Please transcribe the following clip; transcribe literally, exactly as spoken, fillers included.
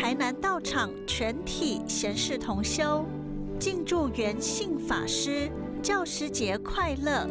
台南道场全体贤士同修，敬祝圆信法师教师节快乐。